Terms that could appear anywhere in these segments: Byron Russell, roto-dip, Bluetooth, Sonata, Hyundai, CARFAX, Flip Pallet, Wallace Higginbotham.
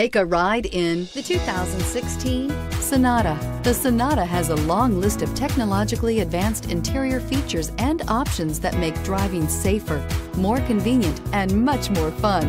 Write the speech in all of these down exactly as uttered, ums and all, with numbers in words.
Take a ride in the two thousand sixteen Sonata. The Sonata has a long list of technologically advanced interior features and options that make driving safer, more convenient, and much more fun.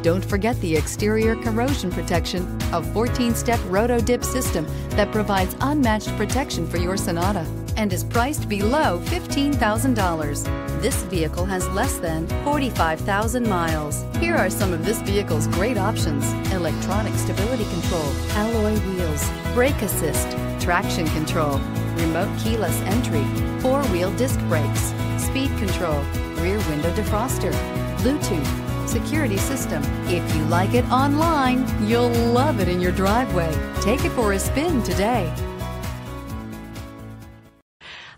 Don't forget the exterior corrosion protection, a fourteen-step roto-dip system that provides unmatched protection for your Sonata and is priced below fifteen thousand dollars. This vehicle has less than forty-five thousand miles. Here are some of this vehicle's great options: electronic stability control, alloy wheels, brake assist, traction control, remote keyless entry, four-wheel disc brakes, speed control, rear window defroster, Bluetooth, security system. If you like it online, you'll love it in your driveway. Take it for a spin today.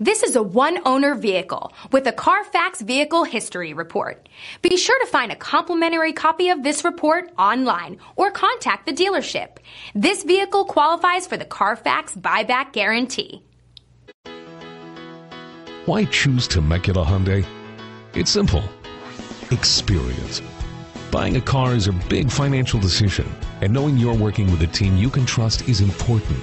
This is a one-owner vehicle with a Carfax Vehicle History Report. Be sure to find a complimentary copy of this report online or contact the dealership. This vehicle qualifies for the Carfax Buyback Guarantee. Why choose Temecula Hyundai? It's simple. Experience. Buying a car is a big financial decision, and knowing you're working with a team you can trust is important.